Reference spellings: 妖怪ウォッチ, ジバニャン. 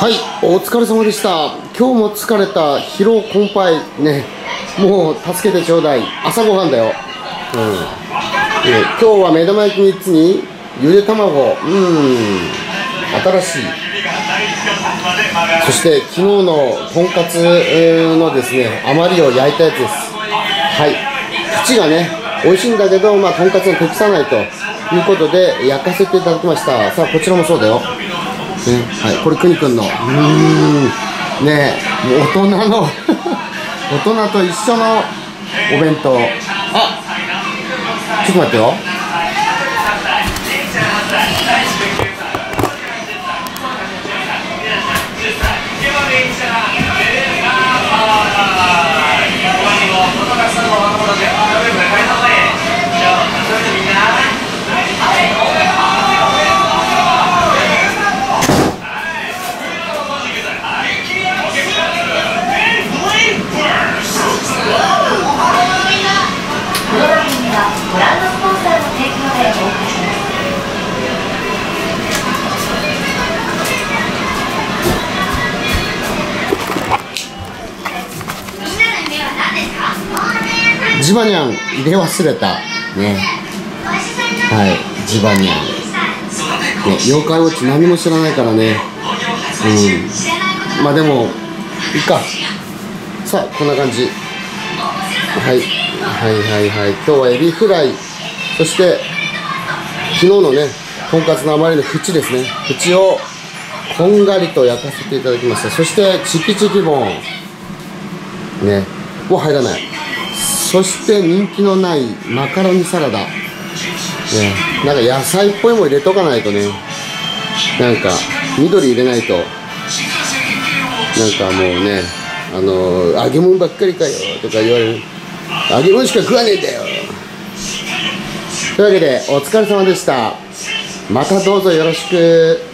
はい、お疲れ様でした。今日も疲れた疲労困憊ね、もう助けてちょうだい。朝ごはんだよ。今日は目玉焼き3つにゆで卵、新しい。そして昨日のとんかつのですね、余りを焼いたやつです。はい、口がね美味しいんだけど、まあとんかつを溶きさないということで焼かせていただきました。さあこちらもそうだよ、はい、これくにくんのねえ、大人の大人と一緒のお弁当。あ、ちょっと待ってよ。ジバニャン入れ忘れたね。はい、ジバニャン、ね、妖怪ウォッチ何も知らないからね。まあでもいいか。さあこんな感じ。はい、今日はエビフライ、そして昨日のねとんかつの余りの縁ですね、縁をこんがりと焼かせていただきました。そしてチキチキボンねも入らない。そして人気のないマカロニサラダ、なんか野菜っぽいも入れとかないとね、なんか緑入れないとなんかもうね、揚げ物ばっかりかよとか言われる。揚げ物しか食わねえんだよ。というわけでお疲れ様でした。またどうぞよろしく。